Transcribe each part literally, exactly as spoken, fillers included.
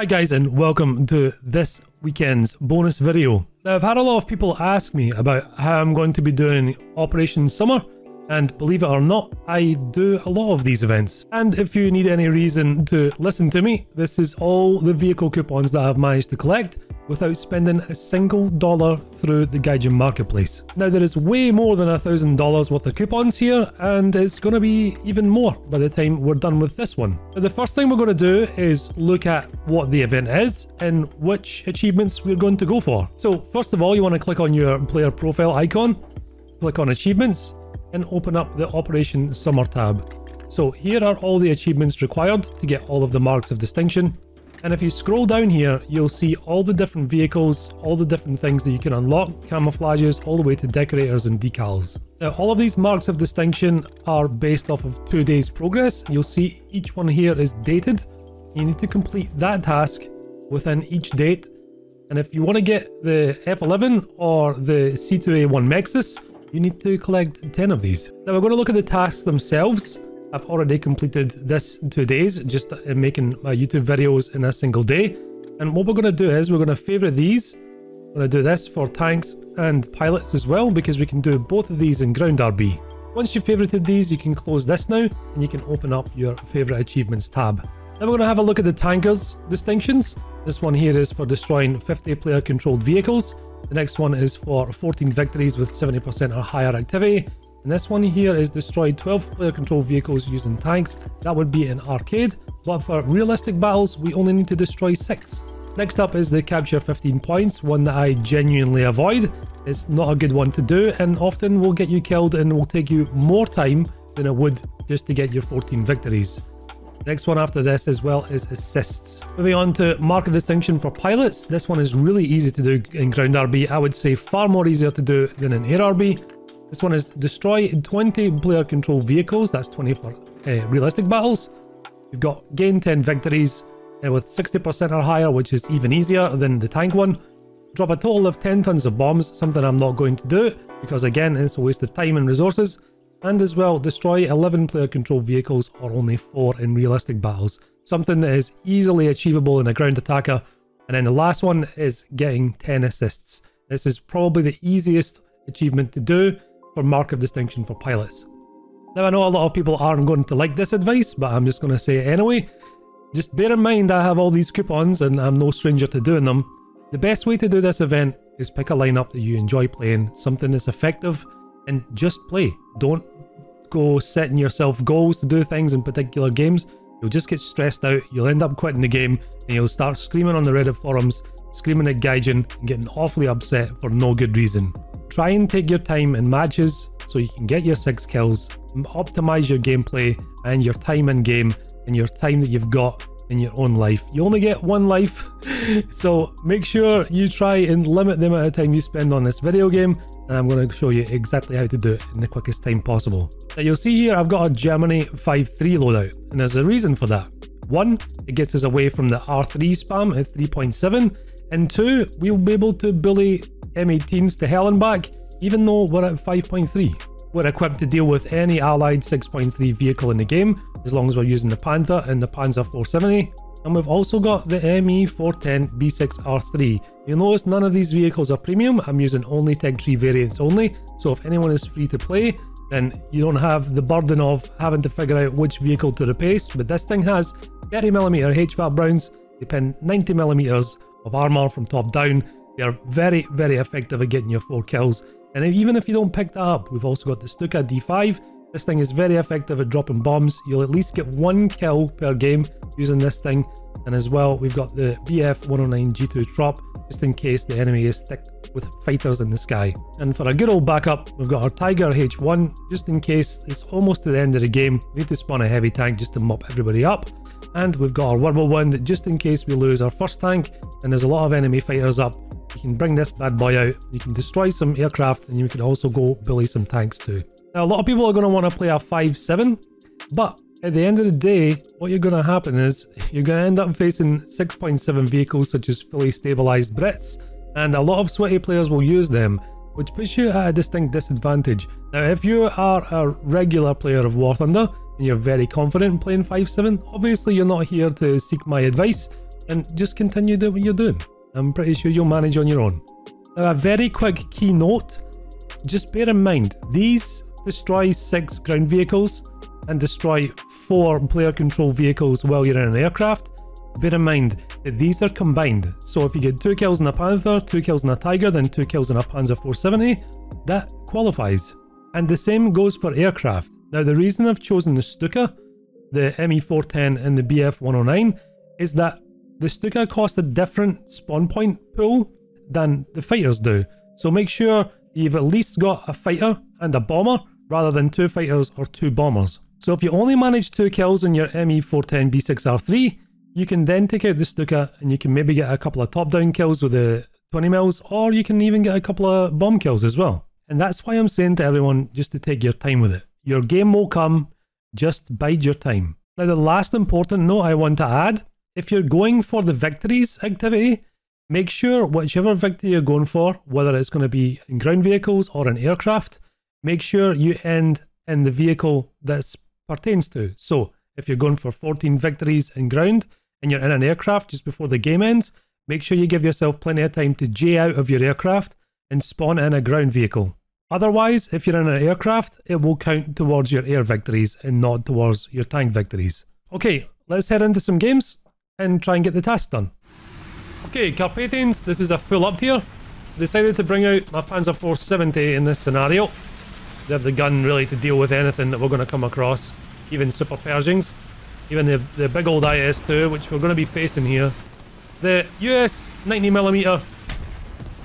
Hi guys, and welcome to this weekend's bonus video. Now, I've had a lot of people ask me about how I'm going to be doing Operation Summer, and believe it or not, I do a lot of these events. And if you need any reason to listen to me, this is all the vehicle coupons that I've managed to collect without spending a single dollar through the Gaijin Marketplace. Now, there is way more than a thousand dollars worth of coupons here, and it's going to be even more by the time we're done with this one. Now, the first thing we're going to do is look at what the event is and which achievements we're going to go for. So first of all, you want to click on your player profile icon, click on achievements, and open up the Operation Summer tab. So here are all the achievements required to get all of the marks of distinction. And if you scroll down here, you'll see all the different vehicles, all the different things that you can unlock, camouflages, all the way to decorators and decals. Now, all of these marks of distinction are based off of two days progress. You'll see each one here is dated. You need to complete that task within each date. And if you want to get the F eleven or the C two A one MEXAS, you need to collect ten of these. Now, we're going to look at the tasks themselves. I've already completed this two days, just in making my YouTube videos in a single day. And what we're going to do is we're going to favorite these. I'm going to do this for tanks and pilots as well, because we can do both of these in ground R B. Once you've favorited these, you can close this now, and you can open up your favorite achievements tab. Now, we're going to have a look at the tankers distinctions. This one here is for destroying fifty player controlled vehicles. The next one is for fourteen victories with seventy percent or higher activity. And this one here is destroy twelve player control vehicles using tanks. That would be an arcade, but for realistic battles, we only need to destroy six. Next up is the capture fifteen points, one that I genuinely avoid. It's not a good one to do, and often will get you killed and will take you more time than it would just to get your fourteen victories. Next one after this as well is assists. Moving on to mark of distinction for pilots. This one is really easy to do in ground R B. I would say far more easier to do than in air R B. This one is destroy twenty player control vehicles. That's twenty for uh, realistic battles. You've got gain ten victories uh, with sixty percent or higher, which is even easier than the tank one. Drop a total of ten tons of bombs, something I'm not going to do because, again, it's a waste of time and resources. And as well, destroy eleven player control vehicles or only four in realistic battles, something that is easily achievable in a ground attacker. And then the last one is getting ten assists. This is probably the easiest achievement to do for mark of distinction for pilots. Now, I know a lot of people aren't going to like this advice, but I'm just going to say it anyway. Just bear in mind I have all these coupons and I'm no stranger to doing them. The best way to do this event is pick a lineup that you enjoy playing, something that's effective, and just play. Don't go setting yourself goals to do things in particular games. You'll just get stressed out, you'll end up quitting the game, and you'll start screaming on the Reddit forums, screaming at Gaijin, and getting awfully upset for no good reason. Try and take your time in matches so you can get your six kills, optimize your gameplay and your time in game and your time that you've got in your own life. You only get one life, so make sure you try and limit the amount of time you spend on this video game, and I'm going to show you exactly how to do it in the quickest time possible. Now, you'll see here I've got a Germany five three loadout, and there's a reason for that. One, it gets us away from the R three spam at three point seven, and two, we'll be able to bully M eighteens to hell and back, even though we're at five point three. We're equipped to deal with any allied six point three vehicle in the game, as long as we're using the Panther and the Panzer four seventy. And we've also got the M E four ten B six R three. You'll notice none of these vehicles are premium. I'm using only Tech three variants only, so if anyone is free to play, then you don't have the burden of having to figure out which vehicle to replace. But this thing has thirty millimeter H V A C Browns. They pin ninety millimeters of armor from top down. They're very, very effective at getting your four kills. And even if you don't pick that up, we've also got the Stuka D five. This thing is very effective at dropping bombs. You'll at least get one kill per game using this thing. And as well, we've got the B F one oh nine G two trop, just in case the enemy is thick with fighters in the sky. And for a good old backup, we've got our Tiger H one, just in case it's almost to the end of the game. We need to spawn a heavy tank just to mop everybody up. And we've got our Wirbel Wind, just in case we lose our first tank and there's a lot of enemy fighters up. You can bring this bad boy out, you can destroy some aircraft, and you can also go bully some tanks too. Now, a lot of people are going to want to play a five seven, but at the end of the day, what you're going to happen is you're going to end up facing six point seven vehicles such as fully stabilized Brits, and a lot of sweaty players will use them, which puts you at a distinct disadvantage. Now, if you are a regular player of War Thunder and you're very confident in playing five seven, obviously you're not here to seek my advice. and just continue doing what you're doing. I'm pretty sure you'll manage on your own. Now, a very quick keynote. Just bear in mind, these destroy six ground vehicles and destroy four player control vehicles while you're in an aircraft. Bear in mind that these are combined, so if you get two kills in a Panther, two kills in a Tiger, then two kills in a Panzer four seventy, that qualifies. And the same goes for aircraft. Now, the reason I've chosen the Stuka, the M E four ten and the B F one oh nine is that the Stuka costs a different spawn point pool than the fighters do, so make sure you've at least got a fighter and a bomber rather than two fighters or two bombers. So if you only manage two kills in your M E four ten B six R three, you can then take out the Stuka and you can maybe get a couple of top-down kills with the twenty mils, or you can even get a couple of bomb kills as well. And that's why I'm saying to everyone just to take your time with it. Your game will come, just bide your time. Now, the last important note I want to add, if you're going for the victories activity, make sure whichever victory you're going for, whether it's going to be in ground vehicles or in aircraft, make sure you end in the vehicle that pertains to. So if you're going for fourteen victories in ground and you're in an aircraft just before the game ends, make sure you give yourself plenty of time to J out of your aircraft and spawn in a ground vehicle. Otherwise, if you're in an aircraft, it will count towards your air victories and not towards your tank victories. Okay, let's head into some games and try and get the task done. Okay, Carpathians, this is a full up tier. Decided to bring out my Panzer four seventy in this scenario. They have the gun really to deal with anything that we're going to come across, even Super Pershings, even the, the big old I S two, which we're going to be facing here. The U S ninety millimeter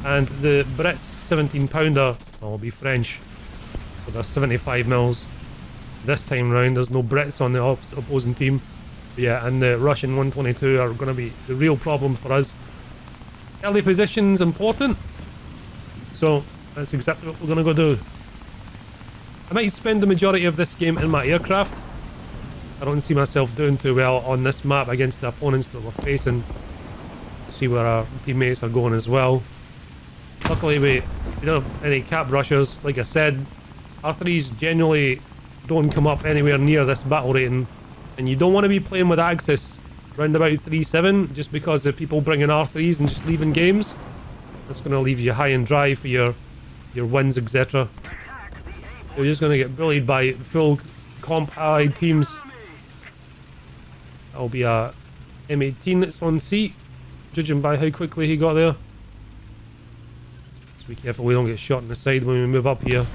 and the Brits seventeen pounder, well, it'll be French, with their seventy-five mils. This time round, there's no Brits on the opposing team. But yeah, and the Russian one twenty-two are going to be the real problem for us. Early position's important, so that's exactly what we're going to go do. I might spend the majority of this game in my aircraft. I don't see myself doing too well on this map against the opponents that we're facing. See where our teammates are going as well. Luckily we, we don't have any cap rushers. Like I said, R threes generally don't come up anywhere near this battle rating, and you don't want to be playing with Axis round about three seven just because of people bringing R threes and just leaving games. That's going to leave you high and dry for your your wins, et cetera. You're just going to get bullied by full comp allied teams. That'll be a M eighteen that's on C, judging by how quickly he got there. Just be careful we don't get shot in the side when we move up here.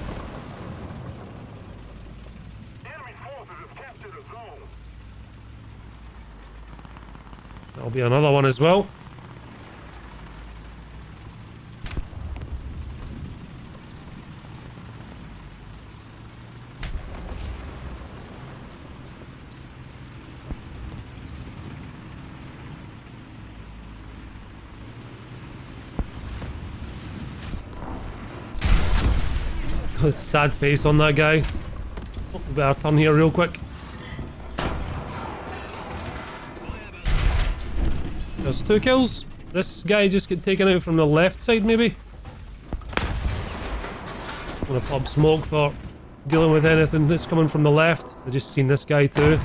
That'll be another one as well. Sad face on that guy. Oh, we better turn here real quick. There's two kills. This guy just get taken out from the left side maybe. I'm gonna pop smoke for dealing with anything that's coming from the left. I just seen this guy too.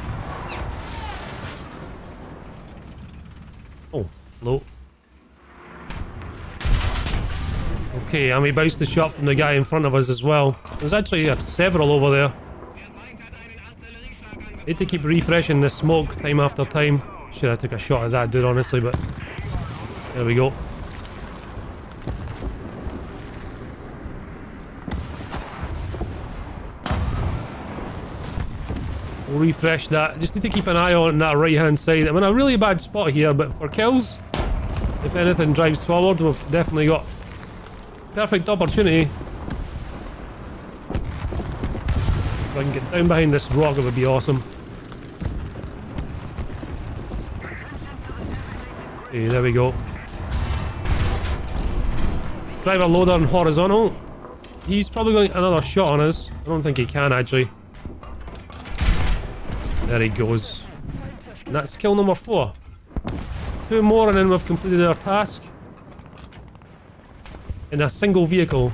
Oh, low. Okay, and we bounced the shot from the guy in front of us as well. There's actually uh, several over there. I need to keep refreshing the smoke time after time. Should I took a shot at that dude, honestly, but there we go. We'll refresh that. Just need to keep an eye on that right-hand side. I'm in a really bad spot here, but for kills, if anything drives forward, we've definitely got perfect opportunity. If I can get down behind this rock, it would be awesome. Okay, there we go. Driver loader on horizontal. He's probably going another shot on us. I don't think he can actually. There he goes. And that's kill number four. Two more and then we've completed our task. In a single vehicle.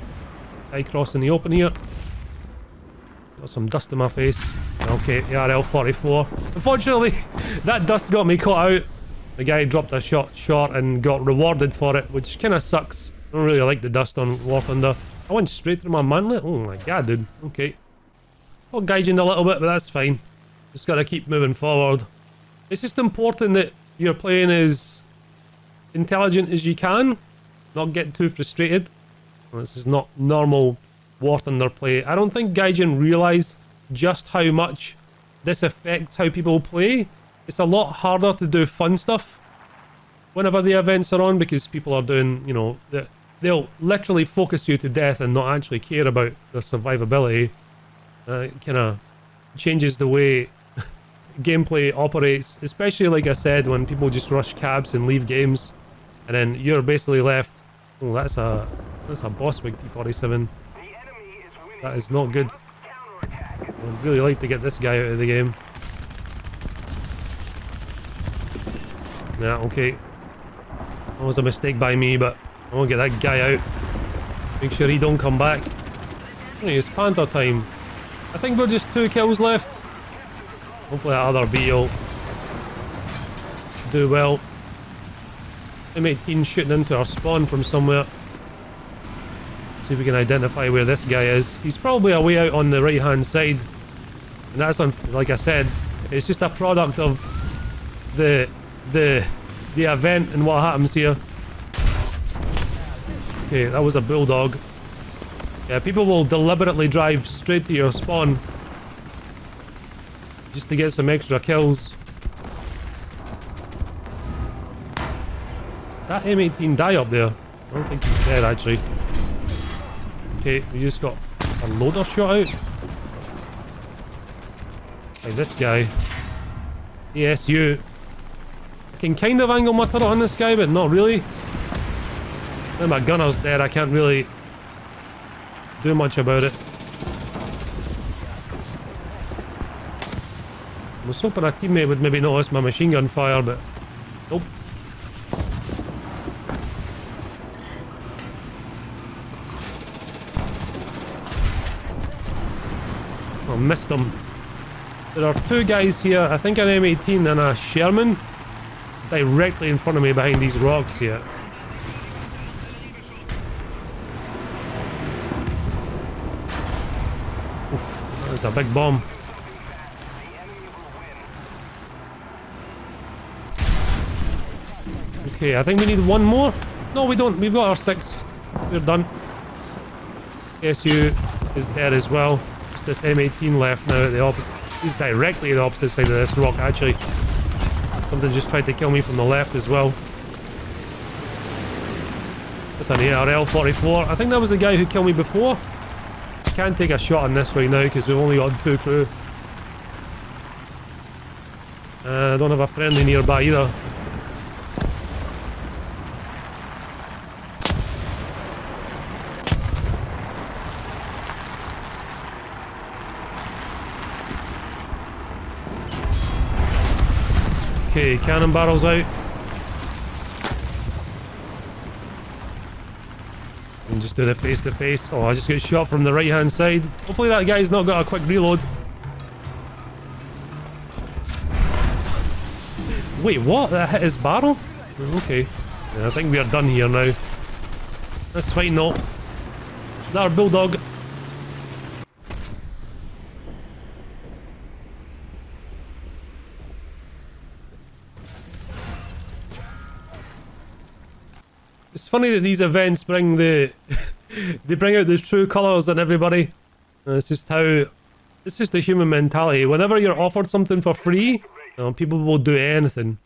I cross in the open here. Got some dust in my face. Okay, A R L forty-four. Unfortunately, that dust got me caught out. the guy dropped a shot short and got rewarded for it, which kind of sucks. I don't really like the dust on War Thunder. I went straight through my manlet. Oh my god, dude. Okay. Well, gaijined a little bit, but that's fine. Just gotta keep moving forward. It's just important that you're playing as intelligent as you can. Not get too frustrated. Well, this is not normal War Thunder play. I don't think Gaijin realise just how much this affects how people play. It's a lot harder to do fun stuff whenever the events are on, because people are doing, you know, they'll literally focus you to death and not actually care about their survivability. Uh, it kind of changes the way gameplay operates, especially, like I said, when people just rush cabs and leave games, and then you're basically left. Oh, that's a that's a boss with P forty-seven. That is not good. I'd really like to get this guy out of the game. Nah, okay. That was a mistake by me, but I want to get that guy out. Make sure he don't come back. Anyway, it's Panther time. I think we're just two kills left. Hopefully that other B will do well. M eighteen shooting into our spawn from somewhere. See if we can identify where this guy is. He's probably away out on the right hand side, and that's on, like I said, it's just a product of the the the event and what happens here. Okay, that was a bulldog. Yeah, people will deliberately drive straight to your spawn just to get some extra kills. That M eighteen die up there. I don't think he's dead, actually. Okay, we just got a loader shot out. Like this guy. Yes, you. I can kind of angle my turret on this guy, but not really. Now my gunner's dead, I can't really do much about it. I was hoping a teammate would maybe notice my machine gun fire, but nope. I missed them. There are two guys here, I think an M eighteen and a Sherman, directly in front of me behind these rocks here. Oof, that is a big bomb. Okay, I think we need one more. No, we don't. We've got our six. We're done. S U is dead as well. This M eighteen left now at the opposite. He's directly at the opposite side of this rock, actually. Something just tried to kill me from the left as well. That's an A R L forty-four. I think that was the guy who killed me before. Can't take a shot on this right now because we've only got two crew. Uh, I don't have a friendly nearby either. Okay, cannon barrels out. And just do the face to face. Oh, I just got shot from the right hand side. Hopefully that guy's not got a quick reload. Wait, what? That hit his barrel? Okay. Yeah, I think we are done here now. That's fine though. That our bulldog. It's funny that these events bring the they bring out the true colours in everybody. And it's just how it's just the human mentality. Whenever you're offered something for free, you know, people will do anything.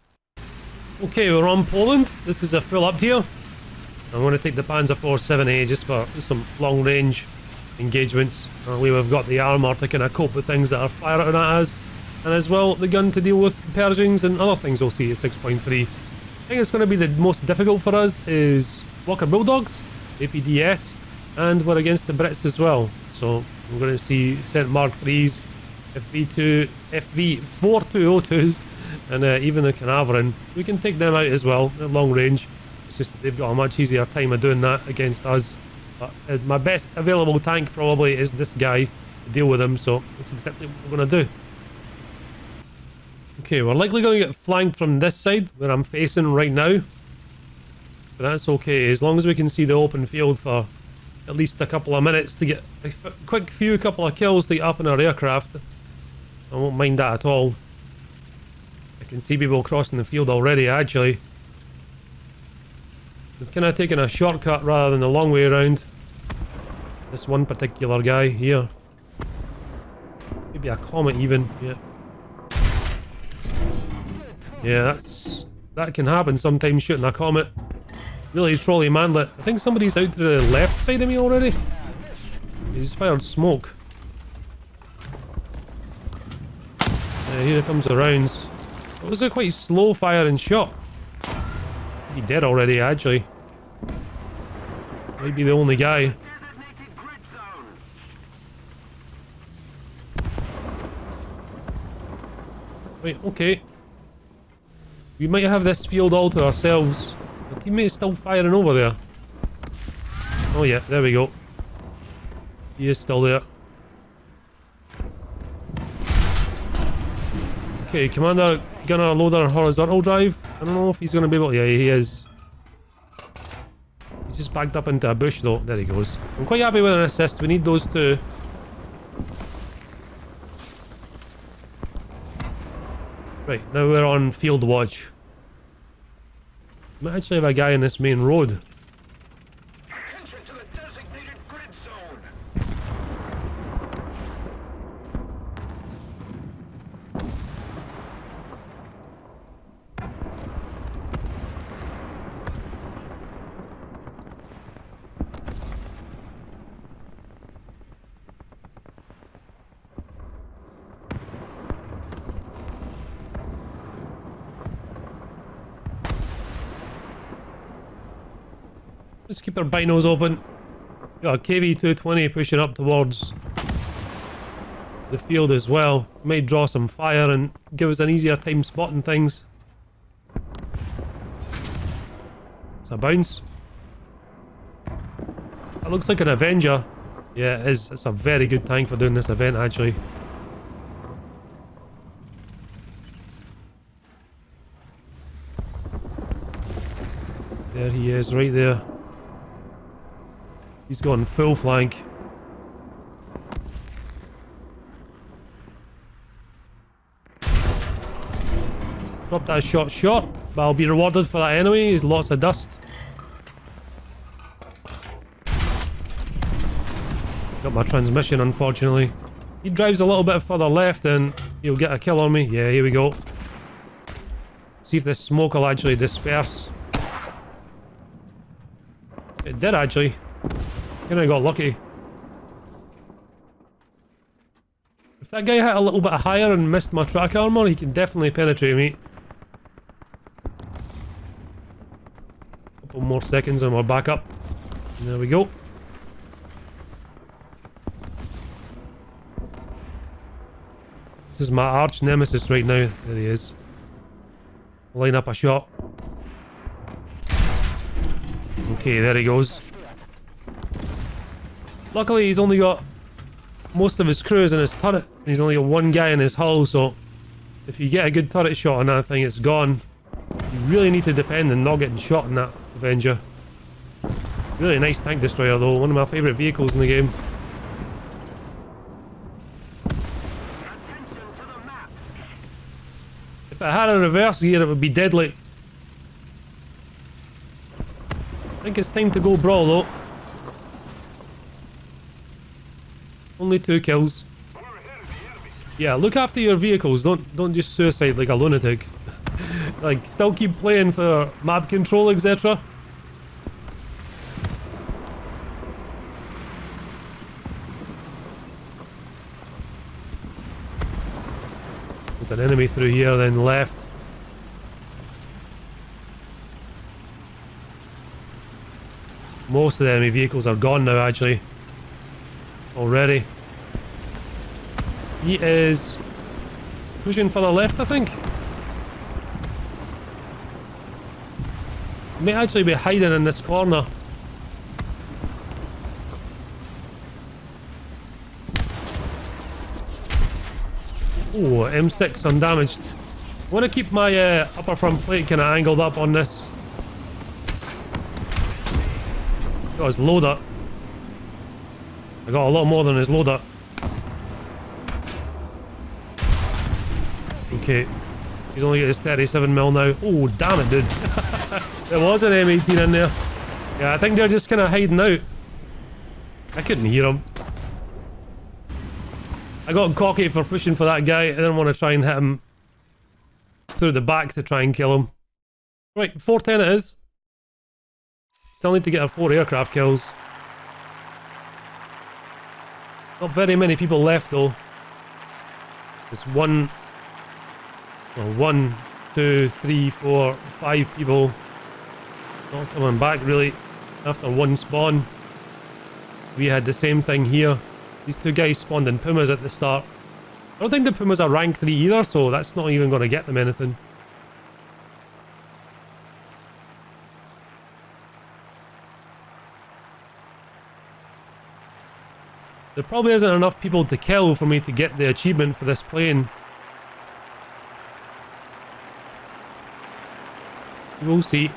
Okay, we're on Poland. This is a full up here. I'm gonna take the Panzer four seventy just for some long range engagements. That way we've got the armour to kinda cope with things that are firing at us. And as well the gun to deal with Pershings and other things we'll see at six point three. I think it's going to be the most difficult for us is Walker Bulldogs, A P D S, and we're against the Brits as well. So we're going to see Saint Mark threes, F V two, F V forty-two oh twos, and uh, even the Canaveran. We can take them out as well at long range. It's just that they've got a much easier time of doing that against us. But uh, my best available tank probably is this guy to deal with him, so that's exactly what we're going to do. Okay, we're likely going to get flanked from this side where I'm facing right now. But that's okay, as long as we can see the open field for at least a couple of minutes to get a f quick few couple of kills to get up in our aircraft. I won't mind that at all. I can see people crossing the field already, actually. They've kind of taken a shortcut rather than the long way around. This one particular guy here. Maybe a Comet even, yeah. Yeah, that's... that can happen sometimes, shooting a Comet. Really trolley manlet. I think somebody's out to the left side of me already. He's fired smoke. Yeah, here comes the rounds. It was a quite slow firing shot. He dead already, actually. Might be the only guy. Right, okay. We might have this field all to ourselves. My teammate's still firing over there. Oh yeah, there we go. He is still there. Okay, commander, gunner, loader, horizontal drive. I don't know if he's going to be able... yeah, he is. He's just backed up into a bush though. There he goes. I'm quite happy with an assist. We need those two. Right, now we're on field watch. Might actually have a guy in this main road. Attention to the designated grid zone. Let's keep our binos open. We've got a K V two twenty pushing up towards the field as well. Might draw some fire and give us an easier time spotting things. It's a bounce. That looks like an Avenger. Yeah, it is. It's a very good tank for doing this event, actually. There he is, right there. He's gone full flank. Dropped that shot short, but I'll be rewarded for that anyway. There's lots of dust. Got my transmission, unfortunately. He drives a little bit further left and he'll get a kill on me. Yeah, here we go. See if this smoke will actually disperse. It did, actually. And I got lucky. If that guy hit a little bit higher and missed my track armor, he can definitely penetrate me. Couple more seconds and we're back up. There we go. This is my arch nemesis right now. There he is. Line up a shot. Okay, there he goes. Luckily, he's only got most of his crews in his turret, and he's only got one guy in his hull, so if you get a good turret shot on that thing, it's gone. You really need to depend on not getting shot in that Avenger. Really nice tank destroyer, though. One of my favourite vehicles in the game. If it had a reverse gear, it would be deadly. I think it's time to go brawl, though. Only two kills. Yeah, look after your vehicles. Don't don't just suicide like a lunatic. Like, still keep playing for map control, et cetera. There's an enemy through here, then left. Most of the enemy vehicles are gone now, actually. Already. He is pushing for the left, I think. May actually be hiding in this corner. Oh, M six undamaged. I want to keep my uh, upper front plate kind of angled up on this. Got his loader. I got a lot more than his loader. Okay. He's only got his thirty-seven mil now. Oh, damn it, dude. There was an M eighteen in there. Yeah, I think they're just kind of hiding out. I couldn't hear him. I got cocky for pushing for that guy. I didn't want to try and hit him through the back to try and kill him. Right, four ten it is. Still need to get our four aircraft kills. Not very many people left though. It's one... Well, one, two, three, four, five people. Not coming back really after one spawn. We had the same thing here. These two guys spawned in Pumas at the start. I don't think the Pumas are rank three either, so that's not even going to get them anything. There probably isn't enough people to kill for me to get the achievement for this plane. We'll see.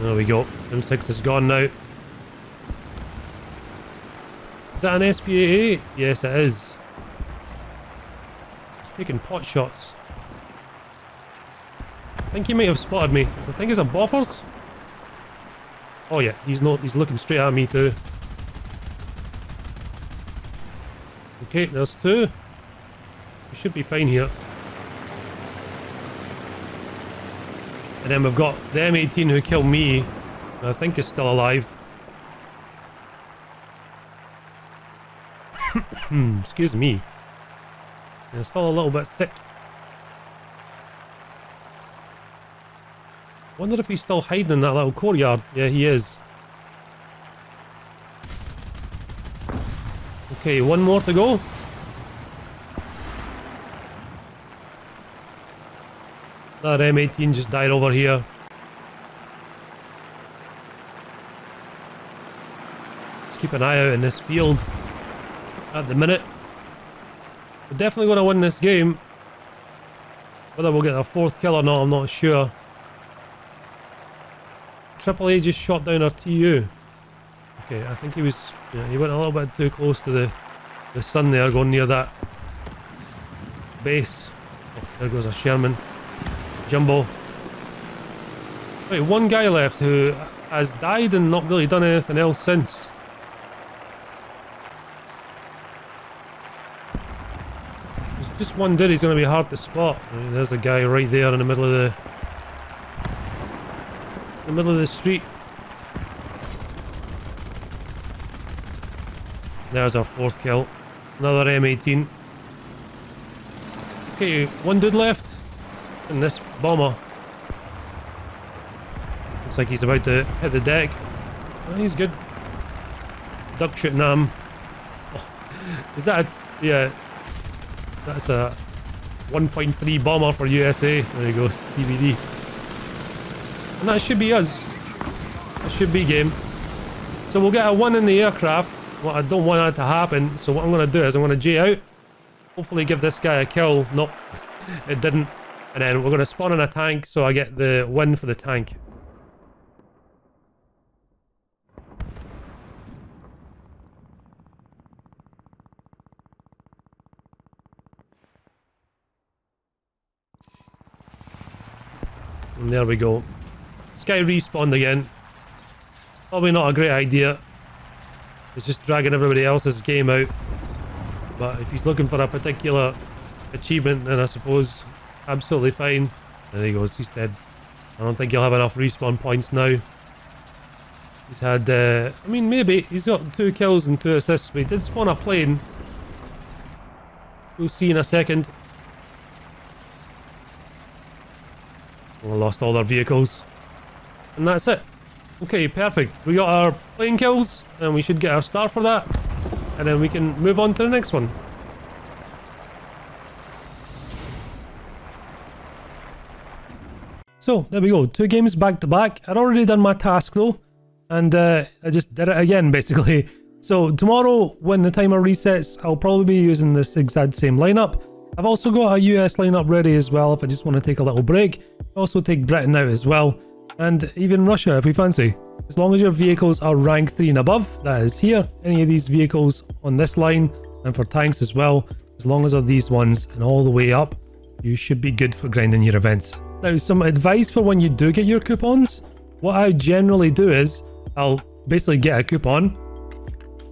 There we go. M six is gone now. Is that an S P A A? Yes, it is. It's taking pot shots. I think he might have spotted me. Is the thing is a buffers? Oh yeah, he's not. He's looking straight at me too. Okay, there's two. We should be fine here. And then we've got the M eighteen who killed me, and I think is still alive. Excuse me. I'm still a little bit sick. Wonder if he's still hiding in that little courtyard. Yeah, he is. Okay, one more to go. That M eighteen just died over here. Let's keep an eye out in this field at the minute. We're definitely going to win this game. Whether we'll get a fourth kill or not, I'm not sure. Triple A just shot down our T U. Okay, I think he was... Yeah, he went a little bit too close to the, the sun there, going near that base. Oh, there goes a Sherman Jumbo. Right, one guy left who has died and not really done anything else since. There's just one dude he's going to be hard to spot. Right, there's a guy right there in the middle of the in the middle of the street. There's our fourth kill. Another M eighteen. Okay, one dude left. And this bomber looks like he's about to hit the deck. Oh, he's good. Duck shooting at him. Oh, is that a, yeah, that's a one point three bomber for U S A. There he goes, T B D. And that should be us. That should be game. So we'll get a one in the aircraft. Well, I don't want that to happen, so what I'm going to do is I'm going to J out. Hopefully give this guy a kill. Nope, it didn't. And then we're going to spawn in a tank, so I get the win for the tank. And there we go. This guy respawned again. Probably not a great idea. It's just dragging everybody else's game out. But if he's looking for a particular achievement, then I suppose... Absolutely fine. There he goes, he's dead. I don't think he'll have enough respawn points now. He's had, uh, I mean, maybe. He's got two kills and two assists, but he did spawn a plane. We'll see in a second. Well, I lost all our vehicles. And that's it. Okay, perfect. We got our plane kills, and we should get our star for that. And then we can move on to the next one. So, there we go, two games back to back. I'd already done my task though. and uh, I just did it again, basically. So tomorrow, when the timer resets, I'll probably be using this exact same lineup. I've also got a U S lineup ready as well if I just want to take a little break. I'll also take Britain out as well, and even Russia if we fancy. As long as your vehicles are rank three and above, that is here, any of these vehicles on this line, and for tanks as well, as long as are these ones and all the way up, you should be good for grinding your events. Now, some advice for when you do get your coupons. What I generally do is I'll basically get a coupon,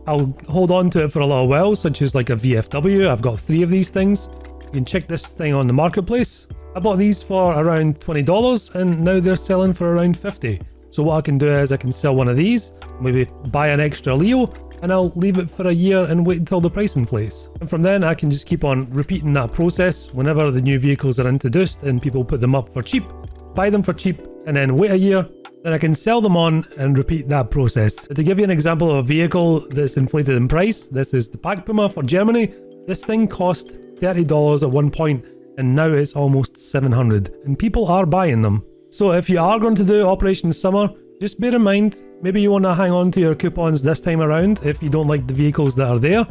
I'll hold on to it for a little while, such as like a V F W. I've got three of these things. You can check this thing on the marketplace. I bought these for around twenty dollars and now they're selling for around fifty dollars. So what I can do is I can sell one of these, maybe buy an extra Leo, and I'll leave it for a year and wait until the price inflates. And from then I can just keep on repeating that process whenever the new vehicles are introduced and people put them up for cheap. Buy them for cheap and then wait a year, then I can sell them on and repeat that process. But to give you an example of a vehicle that's inflated in price, this is the Pack Puma for Germany. This thing cost thirty dollars at one point and now it's almost seven hundred dollars and people are buying them. So if you are going to do Operation Summer, just bear in mind, maybe you want to hang on to your coupons this time around if you don't like the vehicles that are there.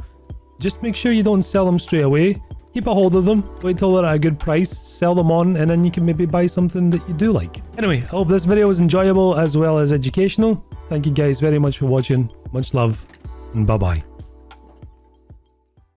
Just make sure you don't sell them straight away. Keep a hold of them, wait till they're at a good price, sell them on, and then you can maybe buy something that you do like. Anyway, I hope this video was enjoyable as well as educational. Thank you guys very much for watching. Much love and bye bye.